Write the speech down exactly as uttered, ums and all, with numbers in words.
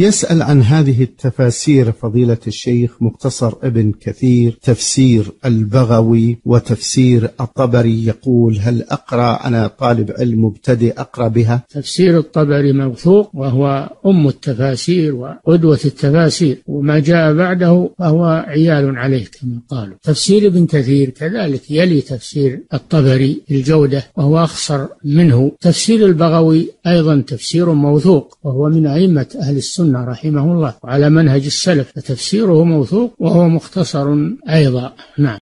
يسأل عن هذه التفاسير فضيلة الشيخ، مختصر ابن كثير، تفسير البغوي وتفسير الطبري. يقول: هل أقرأ أنا طالب علم مبتدئ أقرأ بها؟ تفسير الطبري موثوق، وهو أم التفاسير وقدوة التفاسير، وما جاء بعده فهو عيال عليه كما قالوا. تفسير ابن كثير كذلك يلي تفسير الطبري الجودة، وهو أخصر منه. تفسير البغوي أيضا تفسير موثوق، وهو من أئمة أهل السنة رحمه الله وعلى منهج السلف، فتفسيره موثوق وهو مختصر أيضا. نعم.